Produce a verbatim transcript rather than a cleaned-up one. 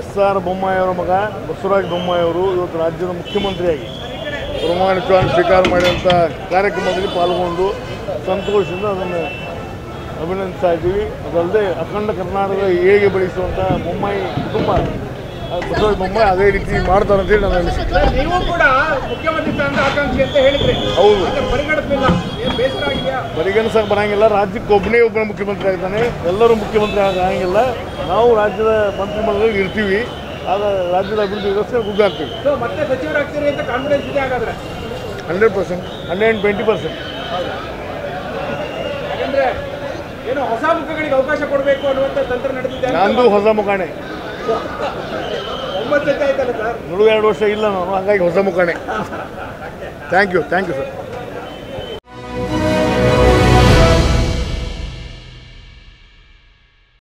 S R Bommai ಅವರ ಮಗ ಬಸವರಾಜ ಬೊಮ್ಮಾಯಿ ಅವರು ಇವತ್ತು ರಾಜ್ಯದ ಮುಖ್ಯಮಂತ್ರಿಯಾಗಿ ಪ್ರಮಾಣಿಕವಾಗಿ ಸ್ವೀಕಾರ ಮಾಡಿದಂಥ ಕಾರ್ಯಕ್ರಮದಲ್ಲಿ ಪಾಲ್ಗೊಂಡು ಸಂತೋಷದಿಂದ ಅದನ್ನು ಅಭಿನಂದಿಸ್ತಾ ಇದ್ದೀವಿ. ಅದಲ್ಲದೆ ಅಖಂಡ ಕರ್ನಾಟಕದ ಏಳಿಗೆ ಬೆಳೆಸುವಂಥ ಬೊಮ್ಮಾಯಿ ಕುಟುಂಬ ಬಸವರಾಜ ಬೊಮ್ಮಾಯಿ ಅದೇ ರೀತಿ ಮಾಡ್ತಾರೆ ಅಂತೇಳಿ ನಾನು ಅನಿಸುತ್ತೆ. ನೀವು ಕೂಡ ಮುಖ್ಯಮಂತ್ರಿ ಸ್ಥಾನದ ಆಕಾಂಕ್ಷಿ ಅಂತ ಹೇಳಿದ್ರೆ ಹೌದು, ಪರಿಗಣಿಸಕ್ಕೆ ಬರೋಂಗಿಲ್ಲ. ರಾಜ್ಯಕ್ಕೆ ಒಬ್ಬನೇ ಒಬ್ಬನೇ ಮುಖ್ಯಮಂತ್ರಿ ಆಗಿದ್ದಾನೆ, ಎಲ್ಲರೂ ಮುಖ್ಯಮಂತ್ರಿ ಆಗಂಗಿಲ್ಲ. ನಾವು ರಾಜ್ಯದ ಮಂತ್ರಿಮಂಡಲದಲ್ಲಿ ಇರ್ತೀವಿ, ಆಗ ರಾಜ್ಯದ ಅಭಿವೃದ್ಧಿ ವ್ಯವಸ್ಥೆ ಗುದ್ದಾಗ್ತೀವಿ. Hundred percent hundred and twenty percent ಹೊಸ ಮುಖಗಳಿಗೆ ಅವಕಾಶ ಕೊಡಬೇಕು ಅನ್ನುವಂಥ ತಂತ್ರ ನಡೆದಿದೆ. ನಂದು ಹೊಸ ಮುಖಾಣೆ ನೂರು ಎರಡು ವರ್ಷ ಇಲ್ಲ ನಾನು, ಹಾಗಾಗಿ ಹೊಸ ಮುಖಾಣೆ. Thank you thank you sir.